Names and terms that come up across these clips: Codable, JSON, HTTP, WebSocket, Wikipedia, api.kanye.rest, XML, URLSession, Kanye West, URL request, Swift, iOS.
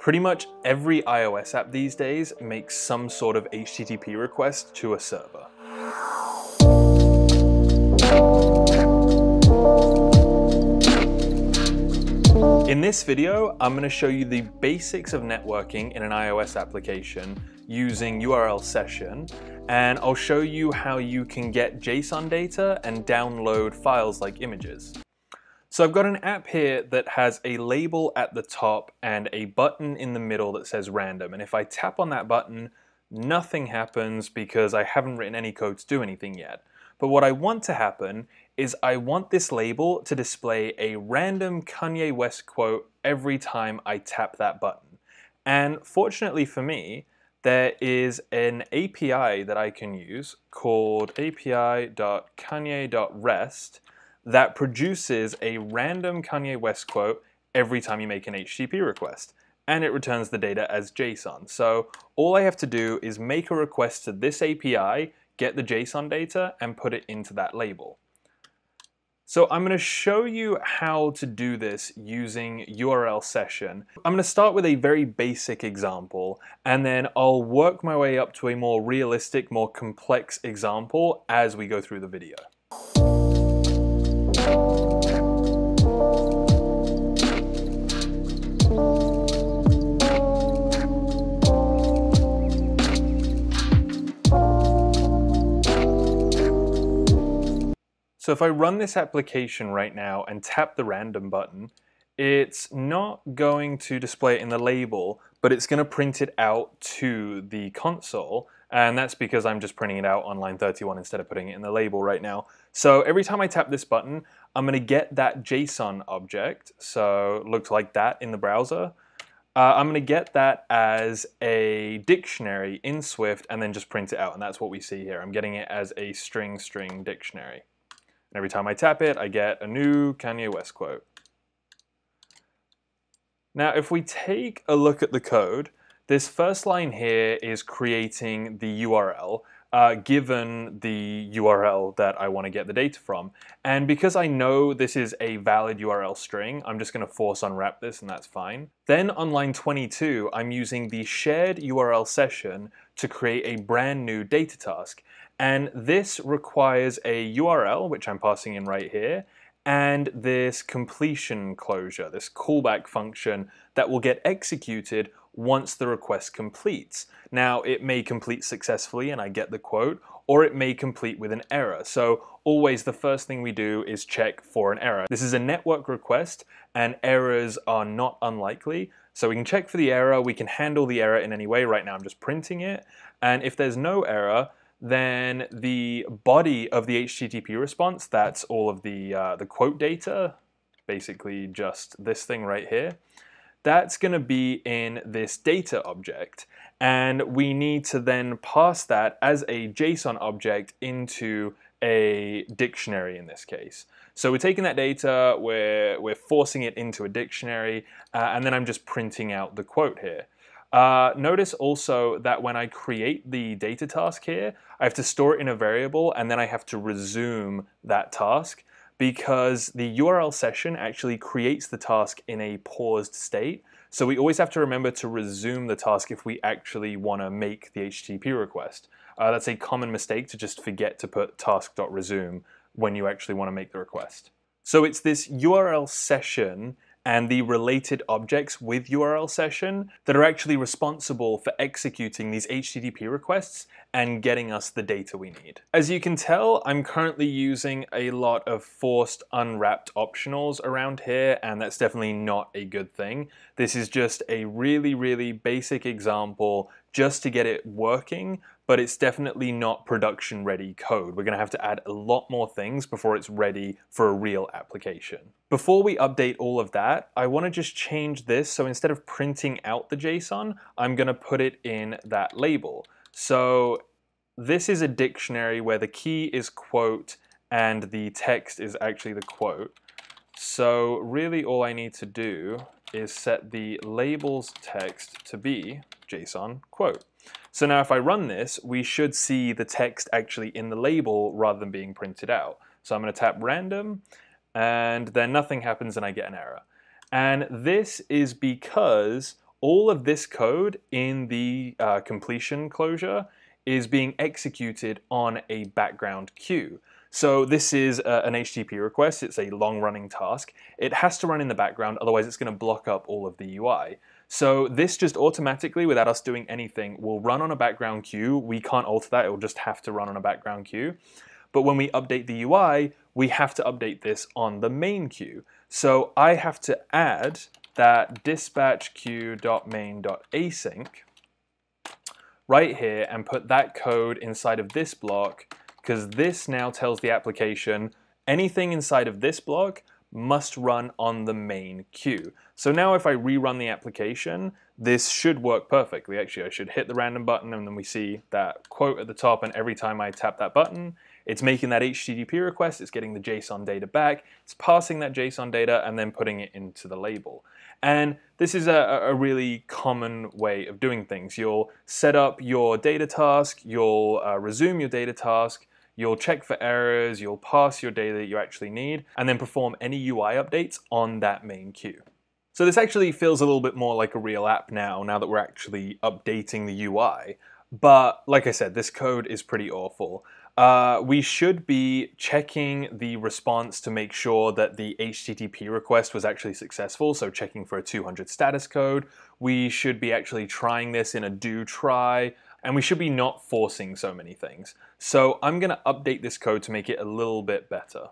Pretty much every iOS app these days makes some sort of HTTP request to a server. In this video, I'm going to show you the basics of networking in an iOS application using URLSession, and I'll show you how you can get JSON data and download files like images. So I've got an app here that has a label at the top and a button in the middle that says random, and if I tap on that button, nothing happens because I haven't written any code to do anything yet. But what I want to happen is I want this label to display a random Kanye West quote every time I tap that button. And fortunately for me, there is an API that I can use called api.kanye.rest that produces a random Kanye West quote every time you make an HTTP request. And it returns the data as JSON. So all I have to do is make a request to this API, get the JSON data, and put it into that label. So I'm going to show you how to do this using URLSession. I'm going to start with a very basic example, and then I'll work my way up to a more realistic, more complex example as we go through the video. So if I run this application right now and tap the random button, it's not going to display it in the label, but it's going to print it out to the console. And that's because I'm just printing it out on line 31 instead of putting it in the label right now. So every time I tap this button, I'm going to get that JSON object. So it looks like that in the browser. I'm going to get that as a dictionary in Swift and then just print it out. And that's what we see here. I'm getting it as a string dictionary. And every time I tap it, I get a new Kanye West quote. Now, if we take a look at the code, this first line here is creating the URL, given the URL that I want to get the data from. And because I know this is a valid URL string, I'm just going to force unwrap this, and that's fine. Then on line 22, I'm using the shared URL session to create a brand new data task. And this requires a URL, which I'm passing in right here, and this completion closure, this callback function that will get executed once the request completes. Now, it may complete successfully and I get the quote, or it may complete with an error. So always the first thing we do is check for an error. This is a network request and errors are not unlikely. So we can check for the error, we can handle the error in any way. Right now I'm just printing it. And if there's no error, then the body of the HTTP response, that's all of the quote data, basically just this thing right here, that's going to be in this data object. And we need to then pass that as a JSON object into a dictionary in this case. So we're taking that data, we're forcing it into a dictionary, and then I'm just printing out the quote here. Notice also that when I create the data task here, I have to store it in a variable and then I have to resume that task because the URL session actually creates the task in a paused state. So we always have to remember to resume the task if we actually want to make the HTTP request. That's a common mistake to just forget to put task.resume when you actually want to make the request. So it's this URL session and the related objects with URLSession that are actually responsible for executing these HTTP requests and getting us the data we need. As you can tell, I'm currently using a lot of forced unwrapped optionals around here, and that's definitely not a good thing. This is just a really, really basic example just to get it working, but it's definitely not production ready code. We're going to have to add a lot more things before it's ready for a real application. Before we update all of that, I want to just change this. So instead of printing out the JSON, I'm going to put it in that label. So this is a dictionary where the key is quote and the text is actually the quote. So really all I need to do is set the label's text to be JSON quote. So now if I run this, we should see the text actually in the label rather than being printed out. So I'm going to tap random, and then nothing happens and I get an error. And this is because all of this code in the completion closure is being executed on a background queue. So this is an HTTP request, it's a long-running task. It has to run in the background, otherwise it's going to block up all of the UI. So this just automatically, without us doing anything, will run on a background queue. We can't alter that, it will just have to run on a background queue. But when we update the UI, we have to update this on the main queue. So I have to add that dispatch queue.main.async right here and put that code inside of this block, because this now tells the application anything inside of this block must run on the main queue. So now if I rerun the application, this should work perfectly. Actually, I should hit the random button and then we see that quote at the top, and every time I tap that button, it's making that HTTP request, it's getting the JSON data back, it's passing that JSON data and then putting it into the label. And this is a really common way of doing things. You'll set up your data task, you'll resume your data task, you'll check for errors, you'll pass your data that you actually need, and then perform any UI updates on that main queue. So this actually feels a little bit more like a real app now that we're actually updating the UI. But like I said, this code is pretty awful. We should be checking the response to make sure that the HTTP request was actually successful, so checking for a 200 status code. We should be actually trying this in a do try, and we should be not forcing so many things. So I'm going to update this code to make it a little bit better.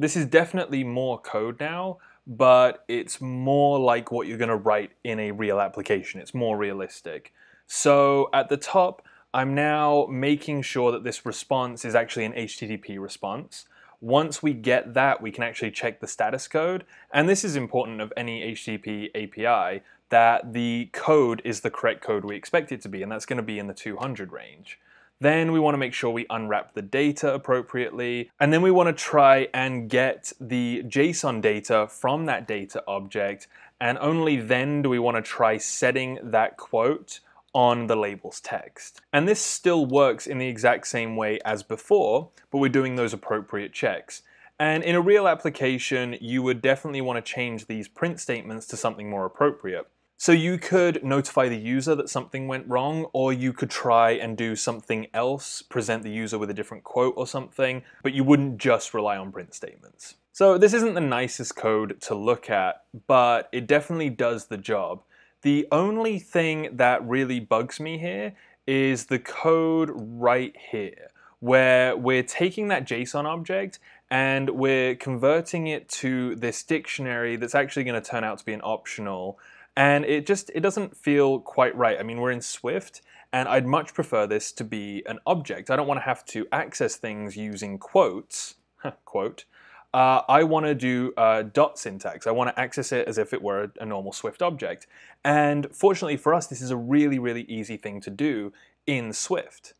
This is definitely more code now, but it's more like what you're going to write in a real application. It's more realistic. So at the top, I'm now making sure that this response is actually an HTTP response. Once we get that, we can actually check the status code. And this is important of any HTTP API, that the code is the correct code we expect it to be, and that's going to be in the 200 range. Then we want to make sure we unwrap the data appropriately, and then we want to try and get the JSON data from that data object, and only then do we want to try setting that quote on the label's text. And this still works in the exact same way as before, but we're doing those appropriate checks. And in a real application, you would definitely want to change these print statements to something more appropriate. So you could notify the user that something went wrong, or you could try and do something else, present the user with a different quote or something, but you wouldn't just rely on print statements. So this isn't the nicest code to look at, but it definitely does the job. The only thing that really bugs me here is the code right here, where we're taking that JSON object and we're converting it to this dictionary that's actually going to turn out to be an optional. And it doesn't feel quite right. I mean, we're in Swift, and I'd much prefer this to be an object. I don't want to have to access things using quotes, quote. I want to do dot syntax. I want to access it as if it were a normal Swift object. And fortunately for us, this is a really, really easy thing to do in Swift.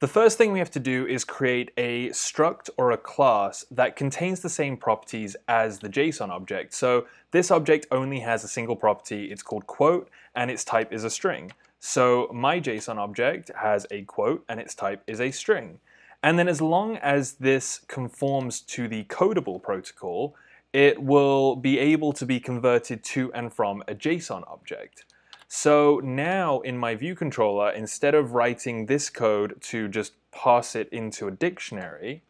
The first thing we have to do is create a struct or a class that contains the same properties as the JSON object. So this object only has a single property, it's called quote, and its type is a string. So my JSON object has a quote and its type is a string. And then as long as this conforms to the Codable protocol, it will be able to be converted to and from a JSON object. So now in my view controller, instead of writing this code to just pass it into a dictionary,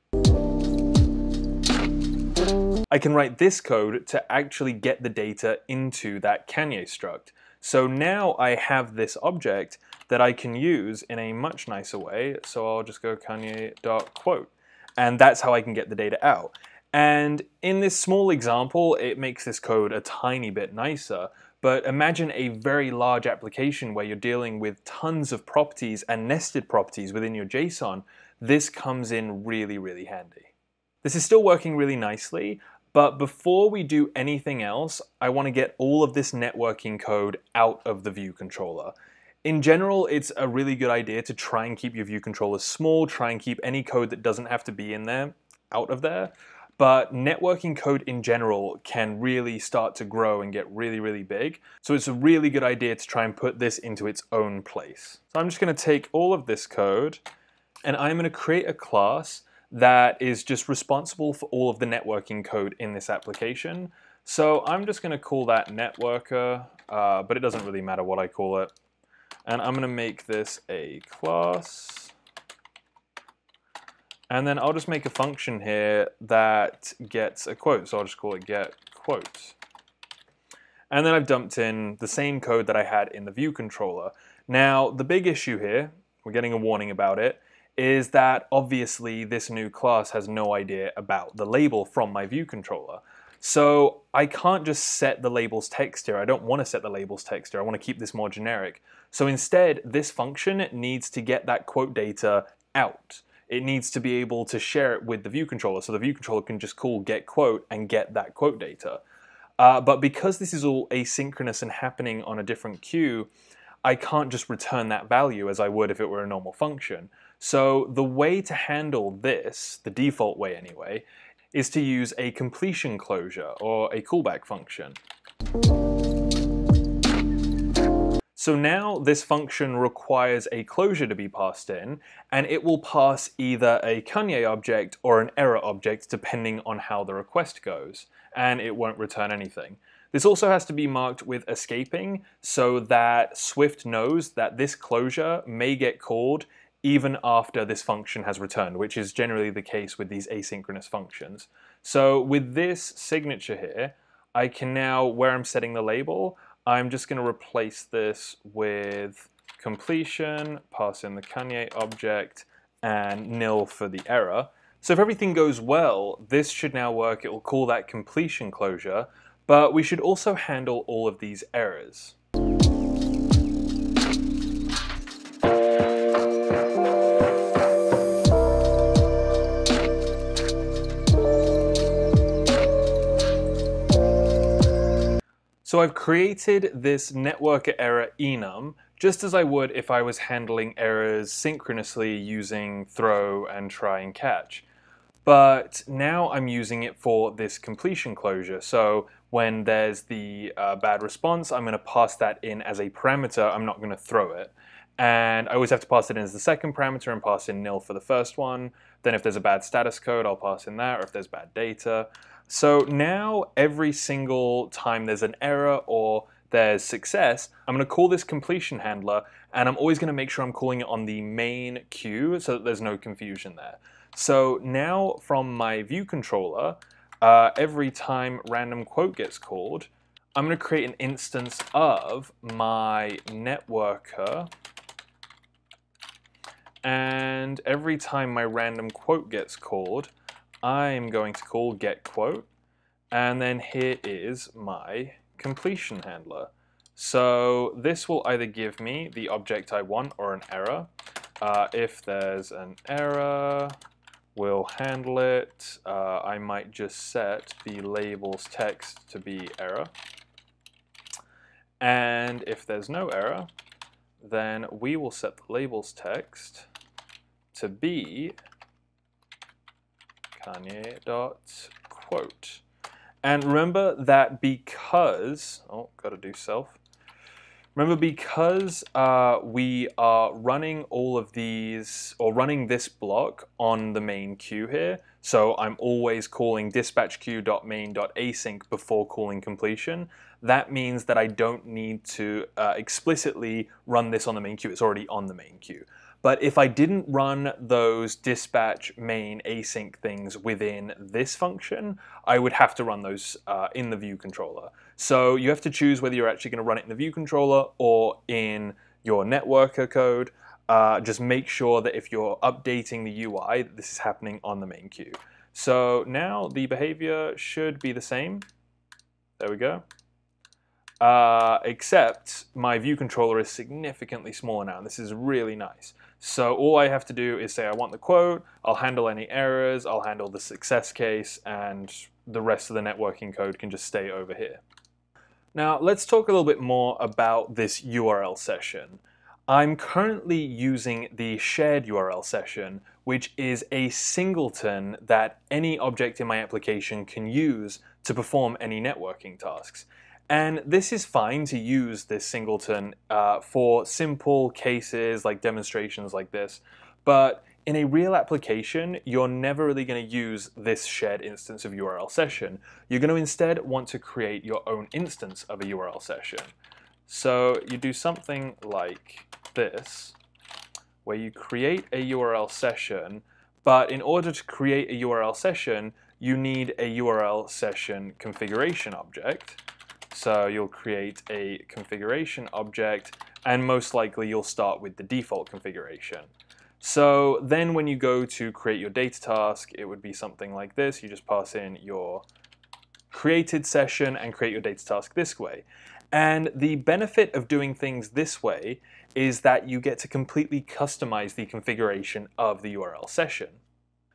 I can write this code to actually get the data into that Kanye struct. So now I have this object that I can use in a much nicer way. So I'll just go Kanye.quote, and that's how I can get the data out. And in this small example, it makes this code a tiny bit nicer. But imagine a very large application where you're dealing with tons of properties and nested properties within your JSON. This comes in really, really handy. This is still working really nicely, but before we do anything else, I want to get all of this networking code out of the view controller. In general, it's a really good idea to try and keep your view controllers small, try and keep any code that doesn't have to be in there out of there. But networking code in general can really start to grow and get really, really big. So it's a really good idea to try and put this into its own place. So I'm just going to take all of this code and I'm going to create a class that is just responsible for all of the networking code in this application. So I'm just going to call that networker, but it doesn't really matter what I call it. And I'm going to make this a class. And then I'll just make a function here that gets a quote. So I'll just call it get quote. And then I've dumped in the same code that I had in the view controller. Now, the big issue here, we're getting a warning about it, is that obviously this new class has no idea about the label from my view controller. So I can't just set the label's text here. I don't want to set the label's text here. I want to keep this more generic. So instead, this function needs to get that quote data out. It needs to be able to share it with the view controller. So the view controller can just call get quote and get that quote data. But because this is all asynchronous and happening on a different queue, I can't just return that value as I would if it were a normal function. So the way to handle this, the default way anyway, is to use a completion closure or a callback function. So now this function requires a closure to be passed in, and it will pass either a Kanye object or an error object depending on how the request goes, and it won't return anything. This also has to be marked with escaping so that Swift knows that this closure may get called even after this function has returned, which is generally the case with these asynchronous functions. So with this signature here, I can now, where I'm setting the label, I'm just going to replace this with completion, pass in the Kanye object, and nil for the error. So if everything goes well, this should now work. It will call that completion closure, but we should also handle all of these errors. So I've created this networker error enum just as I would if I was handling errors synchronously using throw and try and catch. But now I'm using it for this completion closure. So when there's the bad response, I'm going to pass that in as a parameter. I'm not going to throw it. And I always have to pass it in as the second parameter and pass in nil for the first one. Then if there's a bad status code, I'll pass in that, or if there's bad data. So now every single time there's an error or there's success, I'm going to call this completion handler, and I'm always going to make sure I'm calling it on the main queue so that there's no confusion there. So now from my view controller, every time random quote gets called, I'm going to create an instance of my networker. And every time my random quote gets called, I'm going to call get quote, and then here is my completion handler. So this will either give me the object I want or an error. If there's an error, we'll handle it. I might just set the label's text to be error. And if there's no error, then we will set the label's text to be Kanye.quote. And remember that because, oh, gotta do self. Remember because we are running all of these, or running this block on the main queue here, so I'm always calling dispatchqueue.main.async before calling completion. That means that I don't need to explicitly run this on the main queue. It's already on the main queue. But if I didn't run those dispatch main async things within this function, I would have to run those in the view controller. So you have to choose whether you're actually going to run it in the view controller or in your networker code. Just make sure that if you're updating the UI, that this is happening on the main queue. So now the behavior should be the same. There we go. Except my view controller is significantly smaller now, and this is really nice. So all I have to do is say I want the quote, I'll handle any errors, I'll handle the success case, and the rest of the networking code can just stay over here. Now let's talk a little bit more about this URL session. I'm currently using the shared URL session, which is a singleton that any object in my application can use to perform any networking tasks. And this is fine to use this singleton for simple cases like demonstrations like this, but in a real application, you're never really going to use this shared instance of URL session. You're going to instead want to create your own instance of a URL session. So you do something like this, where you create a URL session, but in order to create a URL session, you need a URL session configuration object. So you'll create a configuration object, and most likely you'll start with the default configuration. So then when you go to create your data task, it would be something like this. You just pass in your created session and create your data task this way. And the benefit of doing things this way is that you get to completely customize the configuration of the URL session.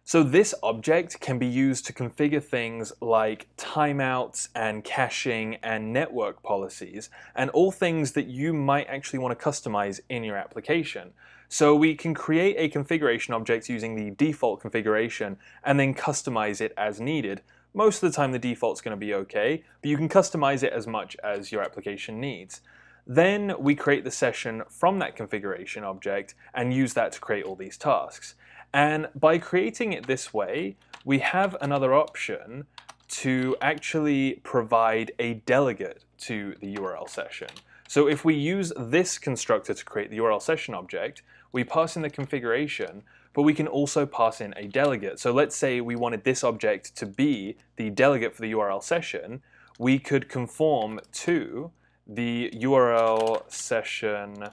So this object can be used to configure things like timeouts and caching and network policies, and all things that you might actually want to customize in your application. So we can create a configuration object using the default configuration and then customize it as needed. Most of the time the default's going to be okay, but you can customize it as much as your application needs. Then we create the session from that configuration object and use that to create all these tasks. And by creating it this way, we have another option to actually provide a delegate to the URL session. So if we use this constructor to create the URL session object, we pass in the configuration, but we can also pass in a delegate. So let's say we wanted this object to be the delegate for the URL session. We could conform to the URL session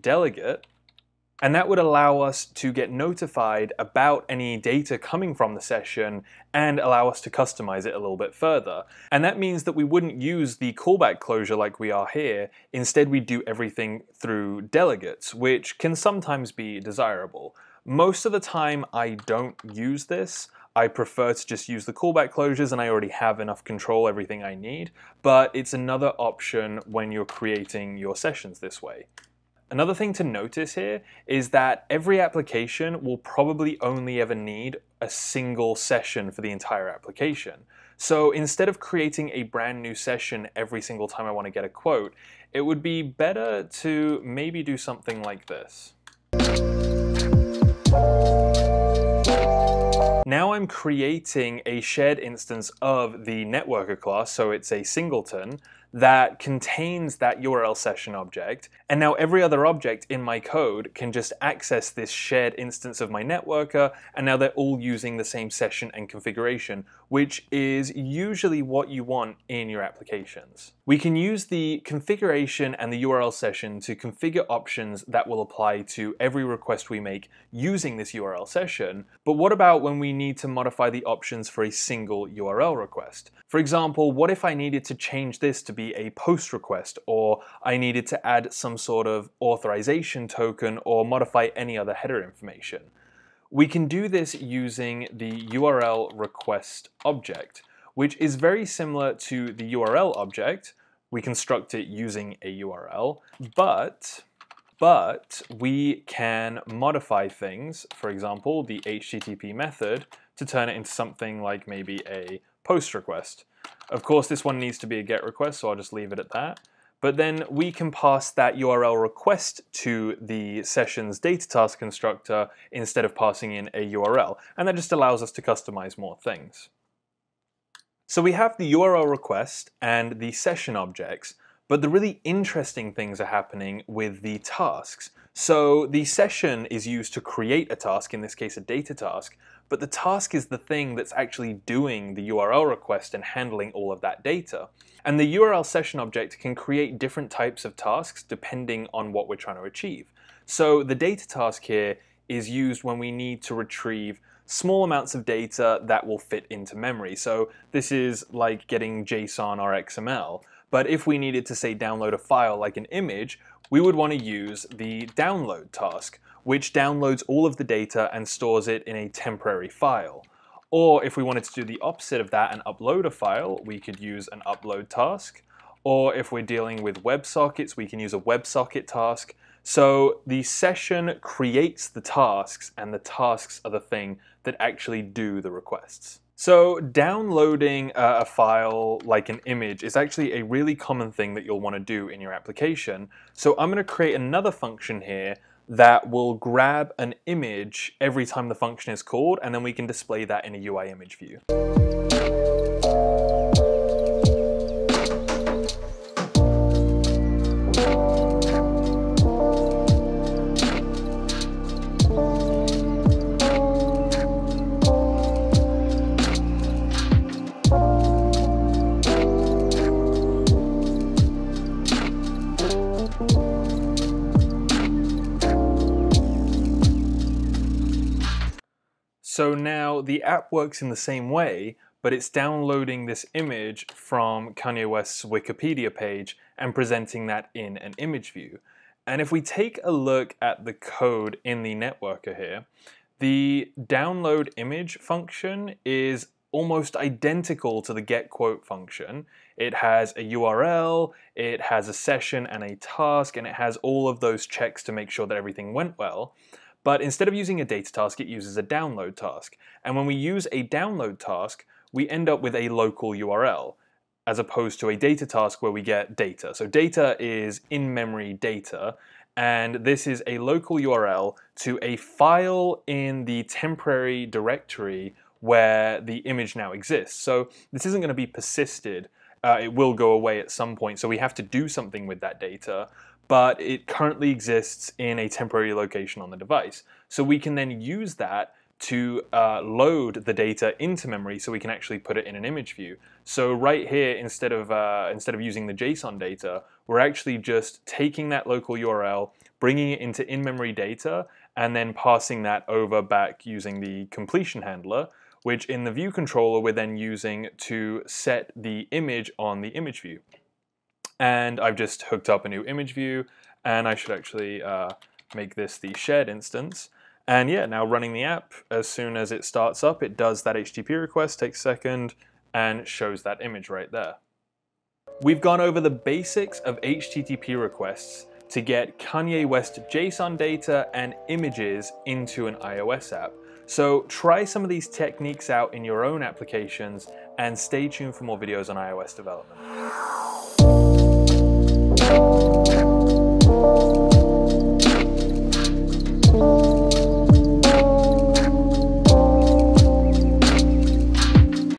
delegate, and that would allow us to get notified about any data coming from the session and allow us to customize it a little bit further. And that means that we wouldn't use the callback closure like we are here. Instead, we do everything through delegates, which can sometimes be desirable. Most of the time, I don't use this. I prefer to just use the callback closures, and I already have enough control, everything I need, but it's another option when you're creating your sessions this way. Another thing to notice here is that every application will probably only ever need a single session for the entire application. So instead of creating a brand new session every single time I want to get a quote, it would be better to maybe do something like this. Now I'm creating a shared instance of the networker class, so it's a singleton, that contains that URL session object. And now every other object in my code can just access this shared instance of my networker, and now they're all using the same session and configuration, which is usually what you want in your applications. We can use the configuration and the URL session to configure options that will apply to every request we make using this URL session. But what about when we need to modify the options for a single URL request? For example, what if I needed to change this to be a post request, or I needed to add some sort of authorization token or modify any other header information? We can do this using the URL request object, which is very similar to the URL object. We construct it using a URL, but we can modify things, for example, the HTTP method, to turn it into something like maybe a post request. Of course, this one needs to be a GET request, so I'll just leave it at that. But then we can pass that URL request to the session's data task constructor instead of passing in a URL. And that just allows us to customize more things. So we have the URL request and the session objects, but the really interesting things are happening with the tasks. So the session is used to create a task, in this case a data task, but the task is the thing that's actually doing the URL request and handling all of that data. And the URL session object can create different types of tasks depending on what we're trying to achieve. So the data task here is used when we need to retrieve small amounts of data that will fit into memory. So this is like getting JSON or XML. But if we needed to, say, download a file like an image, we would want to use the download task, which downloads all of the data and stores it in a temporary file. Or if we wanted to do the opposite of that and upload a file, we could use an upload task. Or if we're dealing with WebSockets, we can use a WebSocket task. So the session creates the tasks, and the tasks are the thing that actually do the requests. So downloading a file like an image is actually a really common thing that you'll want to do in your application. So I'm going to create another function here that will grab an image every time the function is called, and then we can display that in a UI image view. So now the app works in the same way, but it's downloading this image from Kanye West's Wikipedia page and presenting that in an image view. And if we take a look at the code in the networker here, the download image function is almost identical to the get quote function. It has a URL, it has a session and a task, and it has all of those checks to make sure that everything went well. But instead of using a data task, it uses a download task. And when we use a download task, we end up with a local URL, as opposed to a data task where we get data. So data is in-memory data, and this is a local URL to a file in the temporary directory where the image now exists. So this isn't going to be persisted. It will go away at some point, so we have to do something with that data. But it currently exists in a temporary location on the device. So we can then use that to load the data into memory so we can actually put it in an image view. So right here, instead of using the JSON data, we're actually just taking that local URL, bringing it into in-memory data, and then passing that over back using the completion handler, which in the view controller we're then using to set the image on the image view. And I've just hooked up a new image view, and I should actually make this the shared instance. And yeah, now running the app, as soon as it starts up, it does that HTTP request, takes a second, and shows that image right there. We've gone over the basics of HTTP requests to get Kanye West JSON data and images into an iOS app. So try some of these techniques out in your own applications, and stay tuned for more videos on iOS development.